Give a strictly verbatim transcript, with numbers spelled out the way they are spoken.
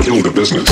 Kill the business.